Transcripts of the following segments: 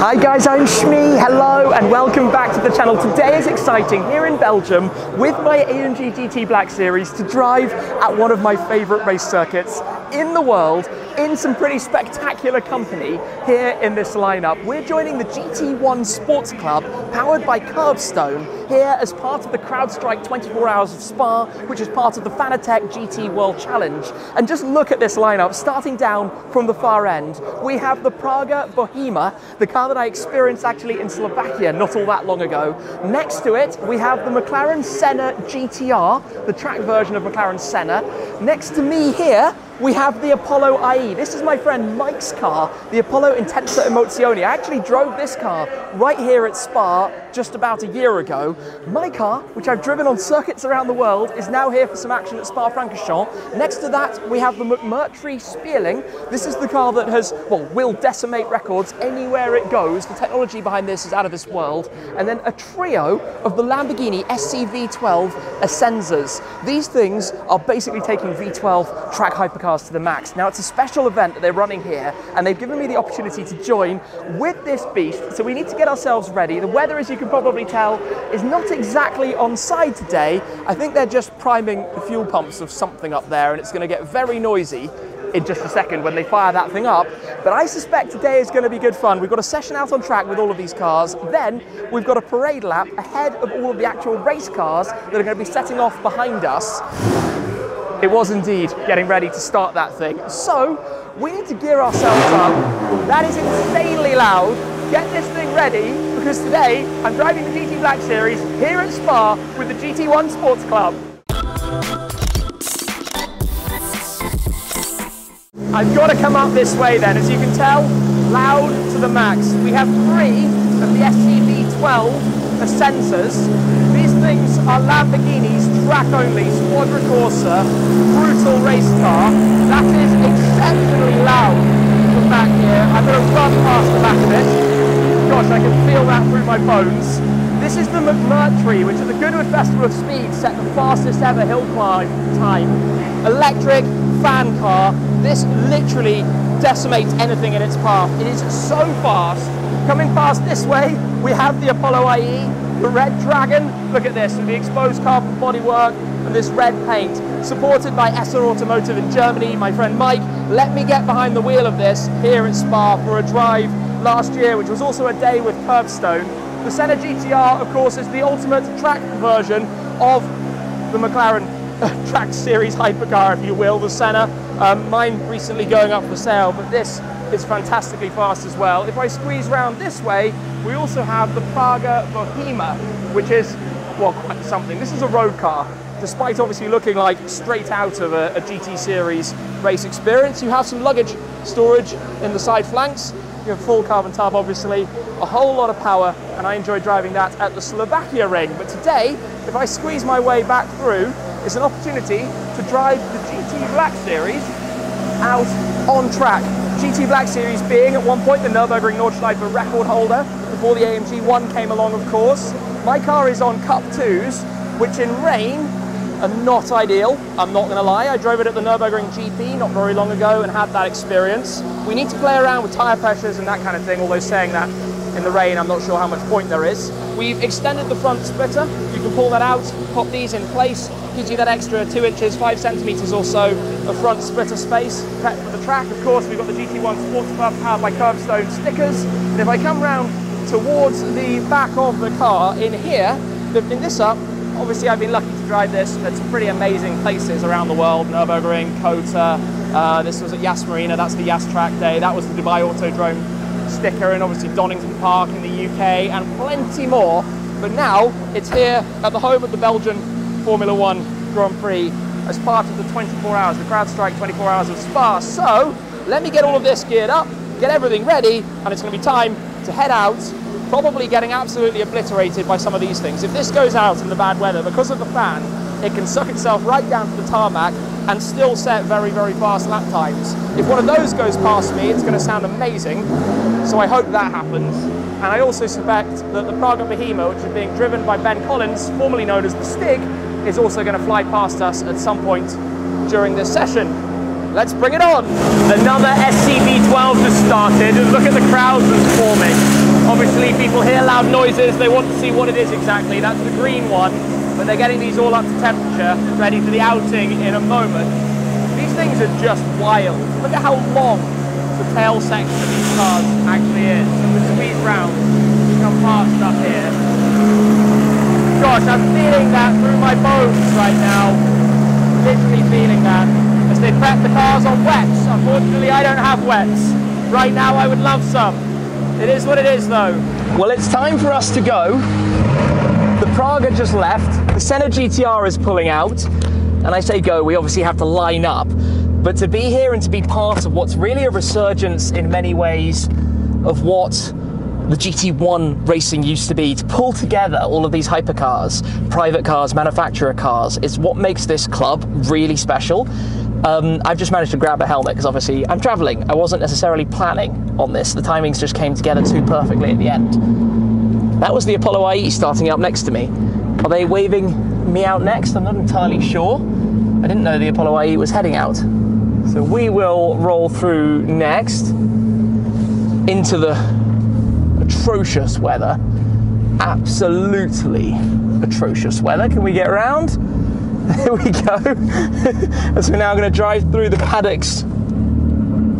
Hi guys, I'm Shmee, hello and welcome back to the channel. Today is exciting here in Belgium with my AMG GT Black Series to drive at one of my favourite race circuits in the world in some pretty spectacular company here in this lineup. We're joining the GT1 Sports Club powered by Curbstone here as part of the CrowdStrike 24 Hours of Spa, which is part of the Fanatec GT World Challenge. And just look at this lineup, starting down from the far end. We have the Praga Bohema, the car that I experienced actually in Slovakia not all that long ago. Next to it, we have the McLaren Senna GTR, the track version of McLaren Senna. Next to me here, we have the Apollo IE. This is my friend Mike's car, the Apollo Intensa Emozioni. I actually drove this car right here at Spa just about a year ago. My car, which I've driven on circuits around the world, is now here for some action at Spa-Francorchamps. Next to that, we have the McMurtry Spéirling. This is the car that has, well, will decimate records anywhere it goes. The technology behind this is out of this world. And then a trio of the Lamborghini SC V12 Essenzas. These things are basically taking V12 track hypercars to the max. Now, it's a special event that they're running here, and they've given me the opportunity to join with this beast, so we need to get ourselves ready. The weather, as you can probably tell, is not exactly on side today. I think they're just priming the fuel pumps of something up there, and it's going to get very noisy in just a second when they fire that thing up. But I suspect today is going to be good fun. We've got a session out on track with all of these cars. Then we've got a parade lap ahead of all of the actual race cars that are going to be setting off behind us. It was indeed getting ready to start that thing. So we need to gear ourselves up. That is insanely loud. Get this thing ready, because today I'm driving the GT Black Series here at Spa with the GT1 Sports Club. I've got to come up this way then. As you can tell, loud to the max. We have three of the SCV12 Essenzas. Things are Lamborghini's track-only Squadra Corsa brutal race car. That is exceptionally loud from back here. I'm going to run past the back of it. Gosh, I can feel that through my bones. This is the McMurtry, which at the Goodwood Festival of Speed set the fastest ever hill climb time. Electric fan car. This literally decimates anything in its path. It is so fast. Coming past this way, we have the Apollo IE. The Red Dragon, look at this, with the exposed carbon bodywork and this red paint. Supported by Essen Automotive in Germany, my friend Mike let me get behind the wheel of this here at Spa for a drive last year, which was also a day with Curbstone. The Senna GTR, of course, is the ultimate track version of the McLaren track series hypercar, if you will, the Senna. Mine recently going up for sale, but this is fantastically fast as well. If I squeeze round this way, we also have the Praga Bohema, which is, well, quite something. This is a road car. Despite obviously looking like straight out of a GT Series race experience, you have some luggage storage in the side flanks. You have full carbon top, obviously, a whole lot of power, and I enjoy driving that at the Slovakia Ring. But today, if I squeeze my way back through, it's an opportunity to drive the GT Black Series out on track. GT Black Series being at one point the Nürburgring Nordschleife record holder before the AMG One came along, of course. My car is on Cup 2s, which in rain are not ideal, I'm not going to lie. I drove it at the Nürburgring GP not very long ago and had that experience. We need to play around with tyre pressures and that kind of thing, although saying that in the rain I'm not sure how much point there is. We've extended the front splitter, you can pull that out, pop these in place, gives you that extra 2 inches, 5 centimeters or so of front splitter space. Prepped for the track, of course, we've got the GT1 Sports Club powered by Curbstone stickers. And if I come round towards the back of the car in here, lifting this up, obviously I've been lucky to drive this at some pretty amazing places around the world, Nürburgring, Kota, this was at Yas Marina, that's the Yas track day, that was the Dubai Autodrome sticker, and obviously Donington Park in the UK, and plenty more. But now it's here at the home of the Belgian Formula One Grand Prix as part of the 24 hours, the CrowdStrike 24 hours of Spa. So let me get all of this geared up, get everything ready, and it's going to be time to head out, probably getting absolutely obliterated by some of these things. If this goes out in the bad weather, because of the fan, it can suck itself right down to the tarmac and still set very, very fast lap times. If one of those goes past me, it's going to sound amazing, so I hope that happens. And I also suspect that the Praga Bohema, which is being driven by Ben Collins, formerly known as the Stig, is also going to fly past us at some point during this session. Let's bring it on! Another SCV12 has started, and look at the crowds that's forming. see people hear loud noises, they want to see what it is exactly. That's the green one, but they're getting these all up to temperature, ready for the outing in a moment. These things are just wild. Look at how long the tail section of these cars actually is. And we squeeze round, we come past up here. Gosh, I'm feeling that through my bones right now. Literally feeling that. As they prep the cars on wets. Unfortunately, I don't have wets. Right now, I would love some. It is what it is, though. Well, it's time for us to go. The Praga just left. The Senna GTR is pulling out. And I say go, we obviously have to line up. But to be here and to be part of what's really a resurgence in many ways of what the GT1 racing used to be, to pull together all of these hypercars, private cars, manufacturer cars, is what makes this club really special. I've just managed to grab a helmet because obviously I'm traveling. I wasn't necessarily planning on this. The timings just came together too perfectly at the end. That was the Apollo IE starting up next to me. Are they waving me out next? I'm not entirely sure. I didn't know the Apollo IE was heading out. So we will roll through next into the atrocious weather. Absolutely atrocious weather. Can we get around? There we go. As we're now going to drive through the paddocks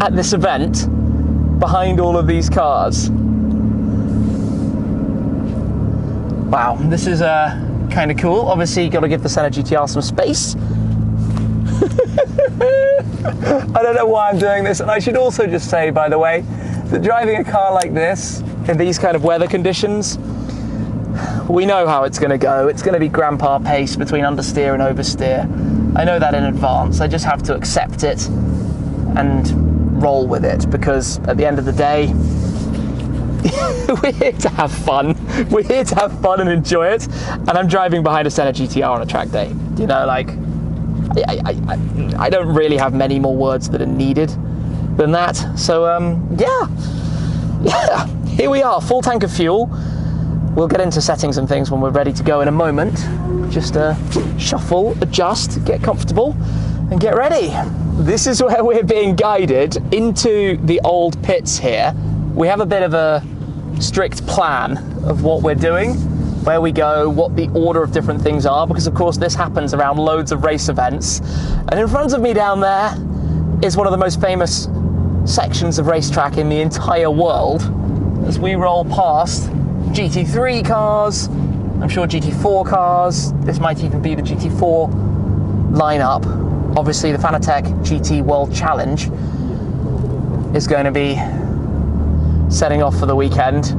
at this event behind all of these cars. Wow, this is kind of cool. Obviously, you've got to give the Senna GTR some space. I don't know why I'm doing this. And I should also just say, by the way, that driving a car like this in these kind of weather conditions, we know how it's going to go. It's going to be grandpa pace between understeer and oversteer. I know that in advance. I just have to accept it and roll with it, because at the end of the day, we're here to have fun. We're here to have fun and enjoy it. And I'm driving behind a Senna GTR on a track day. You know, like, I don't really have many more words that are needed than that. So, yeah, here we are, full tank of fuel. We'll get into settings and things when we're ready to go in a moment. Just shuffle, adjust, get comfortable, and get ready. This is where we're being guided into the old pits here. We have a bit of a strict plan of what we're doing, where we go, what the order of different things are, because of course this happens around loads of race events. And in front of me down there is one of the most famous sections of racetrack in the entire world. As we roll past GT3 cars, I'm sure GT4 cars, this might even be the GT4 lineup. Obviously the Fanatec GT World Challenge is going to be setting off for the weekend.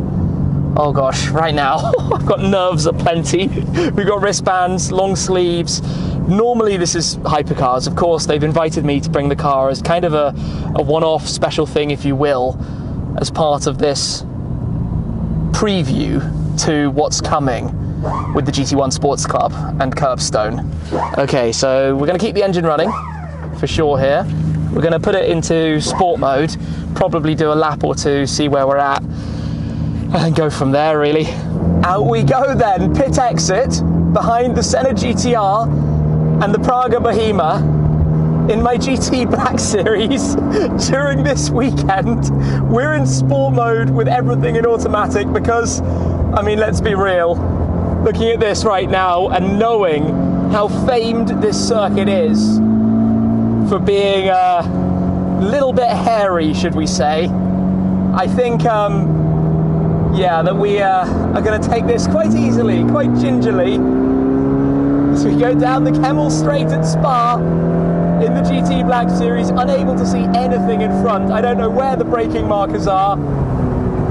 Oh gosh, right now, I've got nerves aplenty. We've got wristbands, long sleeves. Normally this is hypercars, of course. They've invited me to bring the car as kind of a one-off special thing, if you will, as part of this preview to what's coming with the GT1 Sports Club and Curbstone. Okay, so we're going to keep the engine running for sure here. We're going to put it into sport mode, probably do a lap or two, see where we're at, and go from there really. Out we go then, pit exit behind the Senna GTR and the Praga Bohema in my GT Black Series. During this weekend, we're in sport mode with everything in automatic because, I mean, let's be real, looking at this right now and knowing how famed this circuit is for being a little bit hairy, should we say, I think, yeah, that we are going to take this quite easily, quite gingerly, as we go down the Kemmel Straight at Spa in the GT Black Series, unable to see anything in front. I don't know where the braking markers are.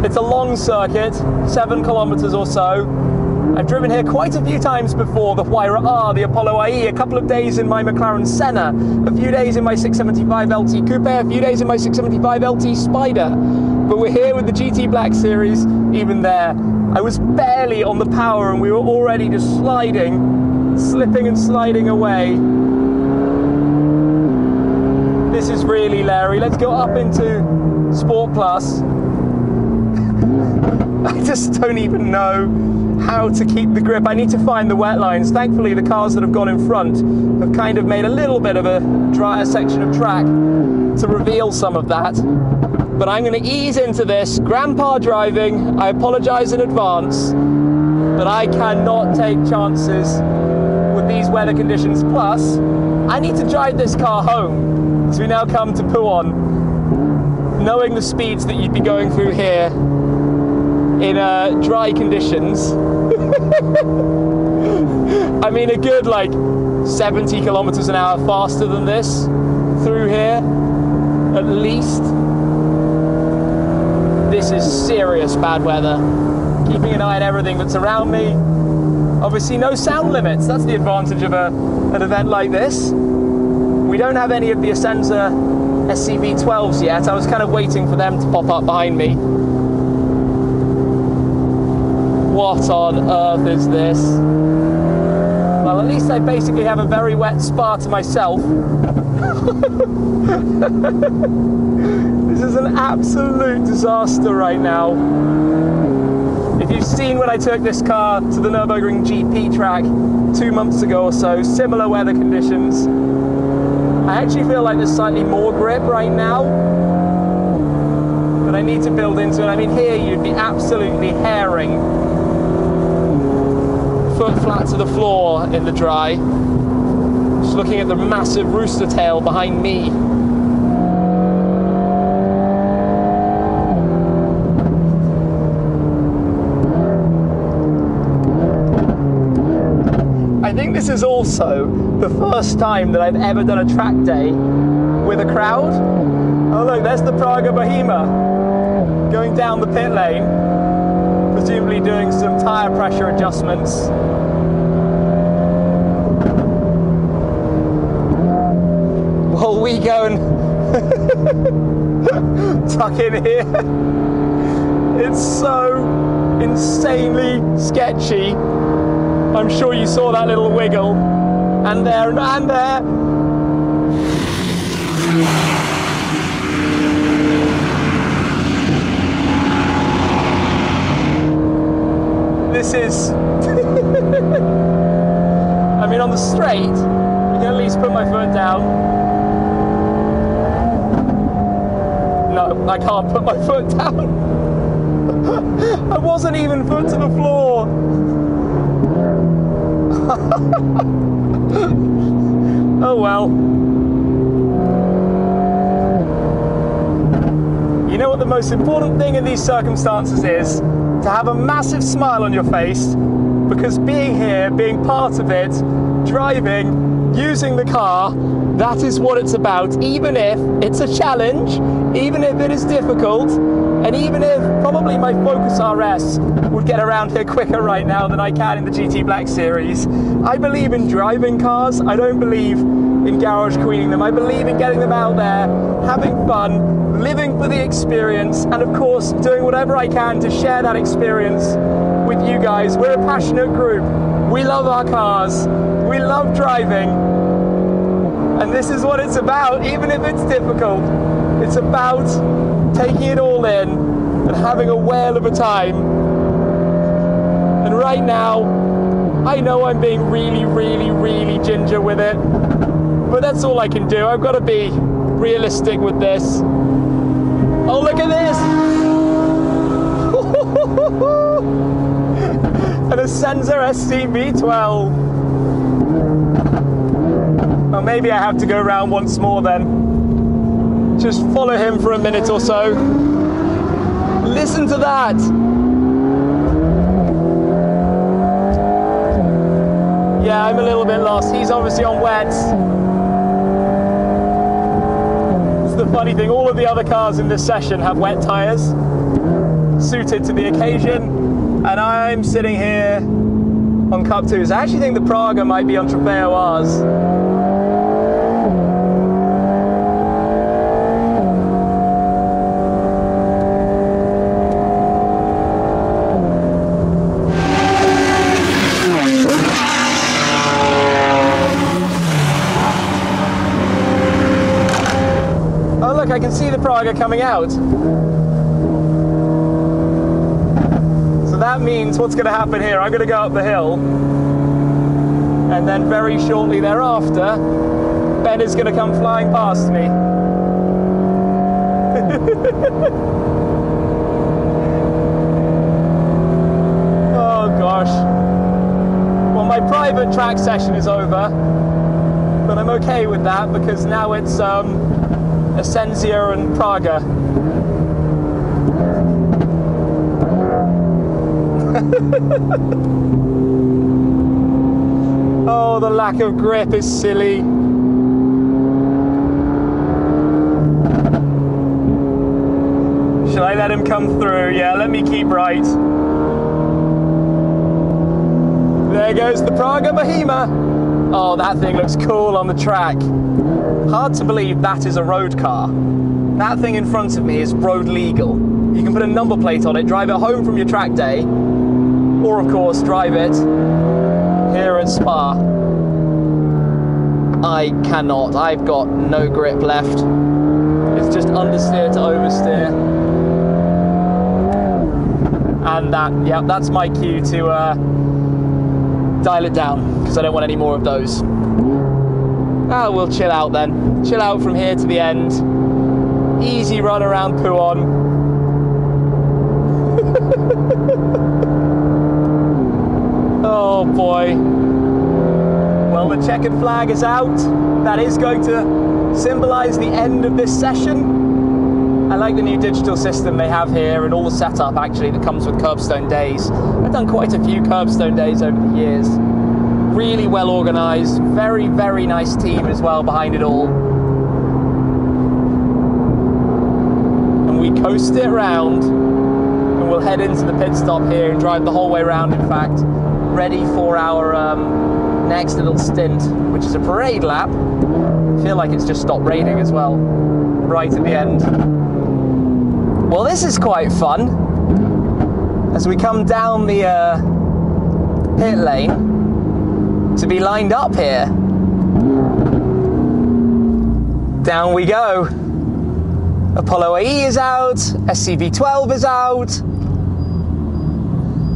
It's a long circuit, 7 kilometers or so. I've driven here quite a few times before, the Huayra R, the Apollo IE, a couple of days in my McLaren Senna, a few days in my 675 LT Coupe, a few days in my 675 LT Spider. But we're here with the GT Black Series, even there. I was barely on the power and we were already just sliding, slipping and sliding away. This is really Larry. Let's go up into Sport Plus. I just don't even know how to keep the grip. I need to find the wet lines. Thankfully, the cars that have gone in front have kind of made a little bit of a drier section of track to reveal some of that. but I'm going to ease into this. Grandpa driving, I apologise in advance, but I cannot take chances with these weather conditions. Plus, I need to drive this car home, so we now come to Puon. Knowing the speeds that you'd be going through here in dry conditions, I mean a good like 70 kilometers an hour faster than this through here, at least. This is serious bad weather. Keeping an eye on everything that's around me. Obviously no sound limits, that's the advantage of an event like this. We don't have any of the Essenza SC V12s yet. I was kind of waiting for them to pop up behind me. What on earth is this? Well, at least I basically have a very wet Spa to myself. This is an absolute disaster right now. If you've seen when I took this car to the Nürburgring GP track 2 months ago or so, similar weather conditions. I actually feel like there's slightly more grip right now, but I need to build into it. I mean, here you'd be absolutely herring, foot flat to the floor in the dry. Just looking at the massive rooster tail behind me. This is also the first time that I've ever done a track day with a crowd. Oh look, there's the Praga Bohema going down the pit lane, presumably doing some tyre pressure adjustments. While we go and tuck in here. It's so insanely sketchy. I'm sure you saw that little wiggle. And there, and there. This is... I mean, on the straight, I can at least put my foot down. No, I can't put my foot down. I wasn't even foot to the floor. Oh well. You know what the most important thing in these circumstances is? To have a massive smile on your face, because being here, being part of it, driving, using the car, that is what it's about. Even if it's a challenge, even if it is difficult, and even if probably my Focus RS would get around here quicker right now than I can in the GT Black Series. I believe in driving cars. I don't believe in garage queening them. I believe in getting them out there, having fun, living for the experience, and of course doing whatever I can to share that experience with you guys. We're a passionate group. We love our cars. We love driving. And this is what it's about, even if it's difficult. It's about taking it all in and having a whale of a time. And right now, I know I'm being really, really, really ginger with it, but that's all I can do. I've got to be realistic with this. Oh, look at this! An Essenza SC V12. Well, maybe I have to go around once more then. Just follow him for a minute or so. Listen to that. Yeah, I'm a little bit lost. He's obviously on wets. It's the funny thing, all of the other cars in this session have wet tires, suited to the occasion. And I'm sitting here on Cup 2s. I actually think the Praga might be on Trofeo R's. I can see the Praga coming out. So that means what's going to happen here, I'm going to go up the hill, and then very shortly thereafter, Ben is going to come flying past me. Oh gosh. Well, my private track session is over, but I'm okay with that because now it's Essenza and Praga. Oh, the lack of grip is silly. Should I let him come through? Yeah, let me keep right. There goes the Praga Bohema. Oh, that thing looks cool on the track. Hard to believe that is a road car. That thing in front of me is road legal. You can put a number plate on it, drive it home from your track day, or of course drive it here at Spa. I cannot. I've got no grip left. It's just understeer to oversteer. And that, yeah, that's my cue to dial it down, because I don't want any more of those. Ah, we'll chill out then. Chill out from here to the end. Easy run around Puon. Oh boy. Well, the checkered flag is out. That is going to symbolize the end of this session. I like the new digital system they have here and all the setup actually that comes with Curbstone days. I've done quite a few Curbstone days over the years. Really well organised, very, very nice team as well behind it all. And we coast it round and we'll head into the pit stop here and drive the whole way round, in fact, ready for our next little stint, which is a parade lap. I feel like it's just stopped raining as well, right at the end. Well, this is quite fun, as we come down the pit lane to be lined up here. Down we go. Apollo AE is out, SC V12 is out.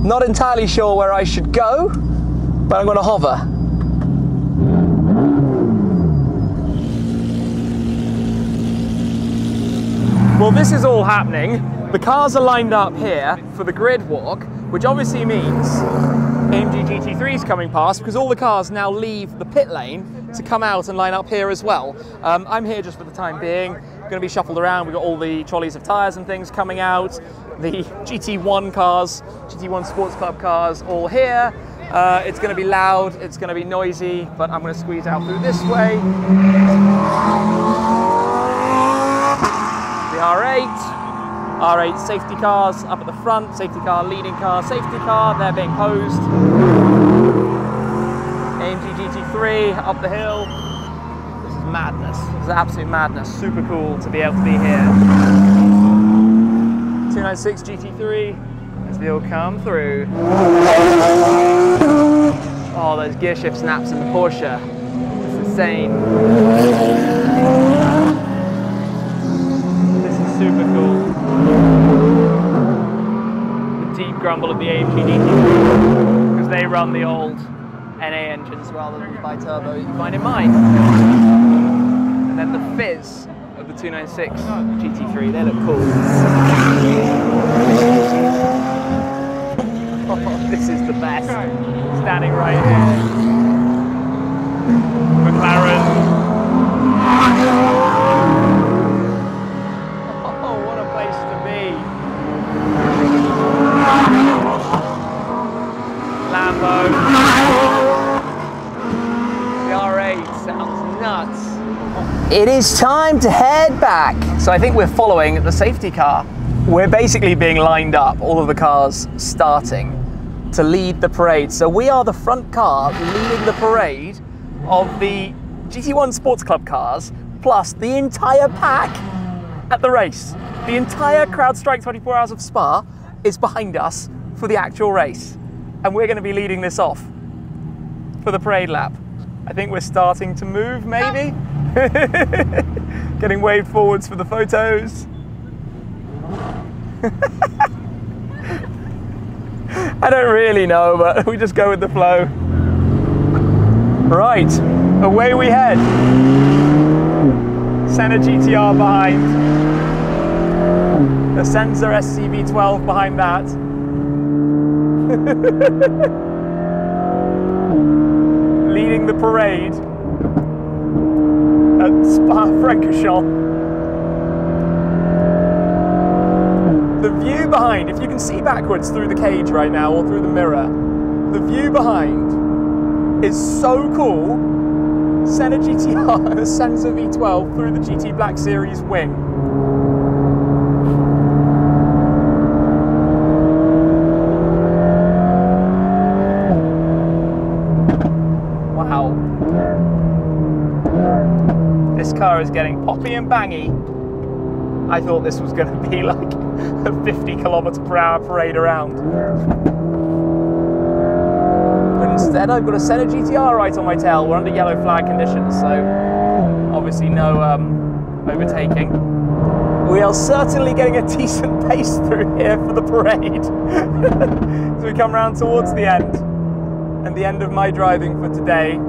Not entirely sure where I should go, but I'm going to hover. Well, this is all happening. The cars are lined up here for the grid walk, which obviously means AMG GT3 is coming past because all the cars now leave the pit lane to come out and line up here as well. I'm here just for the time being. Going to be shuffled around. We've got all the trolleys of tyres and things coming out. The GT1 cars, GT1 Sports Club cars, all here. It's going to be loud. It's going to be noisy, but I'm going to squeeze out through this way. R8, R8 safety cars up at the front, safety car, leading car, safety car, they're being posed. AMG GT3 up the hill. This is madness, this is absolute madness. Super cool to be able to be here. 296 GT3 as they all come through. Oh, those gear shift snaps in the Porsche, it's insane. Super cool. The deep grumble of the AMG GT3, because they run the old NA engines rather than the bi-turbo you find in mine. And then the fizz of the 296 GT3, they look cool. Oh, this is the best. Standing right here. McLaren. Lambo. The R8 sounds nuts. It is time to head back. So I think we're following the safety car. We're basically being lined up, all of the cars starting to lead the parade. So we are the front car leading the parade of the GT1 Sports Club cars, plus the entire pack at the race. The entire CrowdStrike 24 Hours of Spa is behind us for the actual race. And we're going to be leading this off for the parade lap. I think we're starting to move, maybe? Getting waved forwards for the photos. I don't really know, but we just go with the flow. Right, away we head. Senna GTR behind. Essenza SC V12 behind that. Leading the parade at Spa-Francorchamps. The view behind, if you can see backwards through the cage right now or through the mirror, the view behind is so cool. Senna GTR and Essenza V12 through the GT Black Series wing. Is getting poppy and bangy. I thought this was going to be like a 50 km/h parade around. But instead I've got a Senna GTR right on my tail. We're under yellow flag conditions, so obviously no overtaking. We are certainly getting a decent pace through here for the parade. So we come round towards the end, and the end of my driving for today.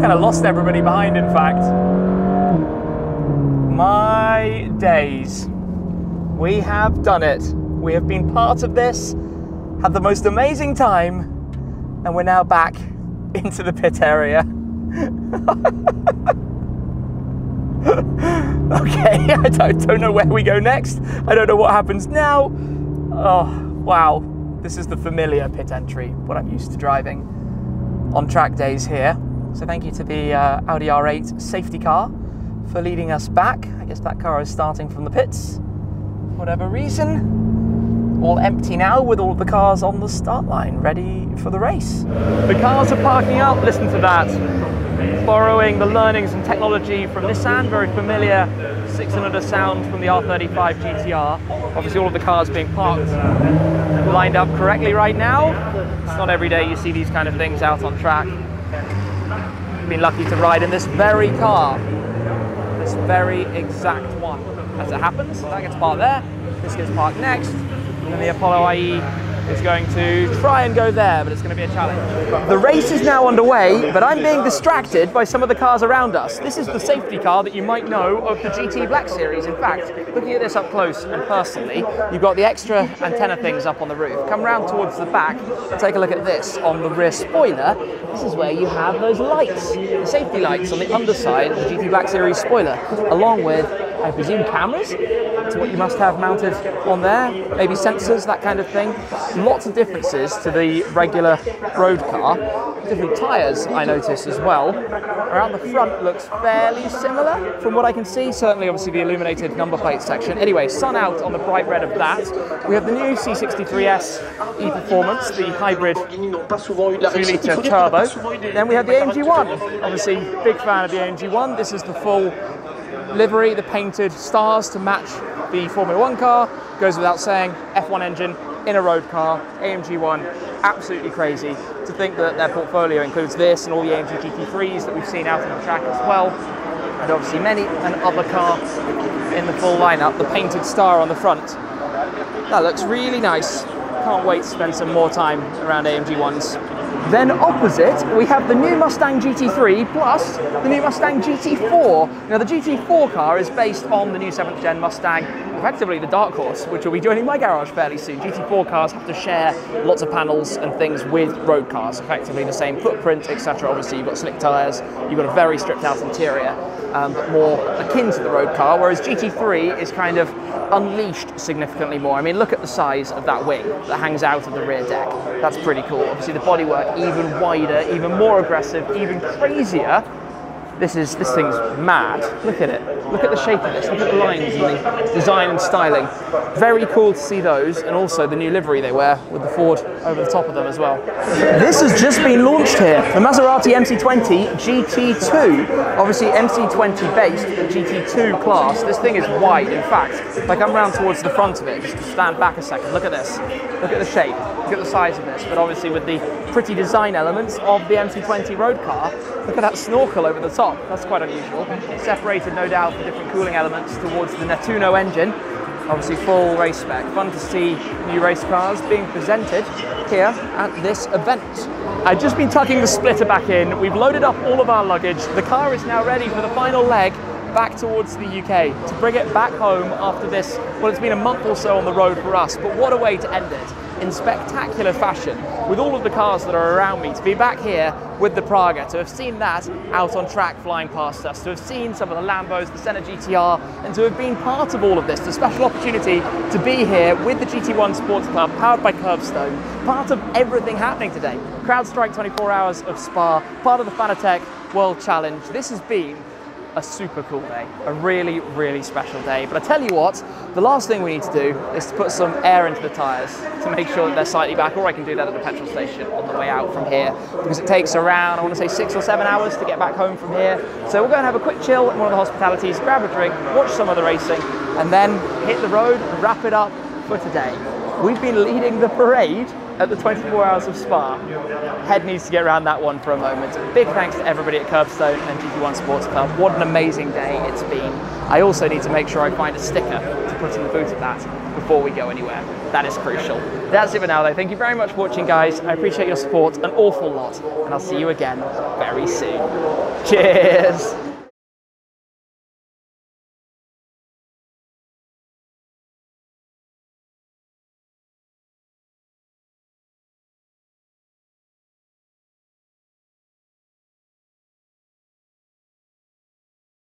Kind of lost everybody behind, in fact. My days. We have done it. We have been part of this, had the most amazing time, and we're now back into the pit area. Okay, I don't know where we go next. I don't know what happens now. Oh, wow. This is the familiar pit entry, what I'm used to driving on track days here. So thank you to the Audi R8 safety car for leading us back. I guess that car is starting from the pits for whatever reason. All empty now with all the cars on the start line, ready for the race. The cars are parking up, listen to that. Borrowing the learnings and technology from Nissan, very familiar 6-cylinder sound from the R35 GTR. Obviously all of the cars being parked, lined up correctly right now. It's not every day you see these kind of things out on track. Been lucky to ride in this very car, this very exact one, as it happens. That gets parked there, this gets parked next, and the Apollo IE is going to try and go there, but it's going to be a challenge. The race is now underway, but I'm being distracted by some of the cars around us. This is the safety car that you might know of the GT Black Series. In fact, looking at this up close and personally, you've got the extra antenna things up on the roof. Come round towards the back and take a look at this on the rear spoiler. This is where you have those lights, the safety lights on the underside of the GT Black Series spoiler, along with, I presume, cameras. To what you must have mounted on there, maybe sensors, that kind of thing. Lots of differences to the regular road car. Different tyres, I notice as well. Around the front looks fairly similar from what I can see, certainly obviously the illuminated number plate section. Anyway, sun out on the bright red of that. We have the new C63S E-Performance, the hybrid 2-litre turbo. Then we have the AMG One. Obviously, big fan of the AMG One. This is the full livery, the painted stars to match the Formula One car, goes without saying, F1 engine in a road car, AMG One, absolutely crazy to think that their portfolio includes this and all the AMG GT3s that we've seen out on the track as well, and obviously many an other car in the full lineup, the painted star on the front. That looks really nice, can't wait to spend some more time around AMG Ones. Then opposite, we have the new Mustang GT3 plus the new Mustang GT4. Now the GT4 car is based on the new 7th gen Mustang, effectively the dark horse, which will be joining my garage fairly soon. GT4 cars have to share lots of panels and things with road cars, effectively the same footprint, etc. Obviously you've got slick tyres, you've got a very stripped out interior, but more akin to the road car, whereas GT3 is kind of unleashed significantly more. I mean, look at the size of that wing that hangs out of the rear deck. That's pretty cool. Obviously the bodywork even wider, even more aggressive, even crazier. This thing's mad. Look at it. Look at the shape of this. Look at the lines and the design and styling. Very cool to see those, and also the new livery they wear with the Ford over the top of them as well. This has just been launched here, the Maserati MC20 GT2. Obviously MC20 based, the GT2 class. This thing is wide, in fact. If I come round towards the front of it, just stand back a second, look at this. Look at the shape, look at the size of this, but obviously with the pretty design elements of the MC20 road car. Look at that snorkel over the top. That's quite unusual. Separated, no doubt, for different cooling elements towards the Nettuno engine. Obviously full race spec. Fun to see new race cars being presented here at this event. I've just been tucking the splitter back in. We've loaded up all of our luggage. The car is now ready for the final leg back towards the UK, to bring it back home after this, well, it's been a month or so on the road for us, but what a way to end it, in spectacular fashion, with all of the cars that are around me, to be back here with the Praga, to have seen that out on track flying past us, to have seen some of the Lambos, the Senna GTR, and to have been part of all of this, the special opportunity to be here with the GT1 Sports Club, powered by Curbstone, part of everything happening today. CrowdStrike 24 Hours of Spa, part of the Fanatec World Challenge. This has been a super cool day, a really, really special day. But I tell you what, the last thing we need to do is to put some air into the tyres to make sure that they're slightly back, or I can do that at the petrol station on the way out from here, because it takes around, I want to say 6 or 7 hours to get back home from here. So we'll go and have a quick chill in one of the hospitalities, grab a drink, watch some of the racing, and then hit the road and wrap it up for today. We've been leading the parade at the 24 Hours of Spa. Head needs to get around that one for a moment. Big thanks to everybody at Curbstone and GT1 Sports Club. What an amazing day it's been. I also need to make sure I find a sticker to put in the boot of that before we go anywhere. That is crucial. That's it for now though. Thank you very much for watching, guys. I appreciate your support an awful lot, and I'll see you again very soon. Cheers.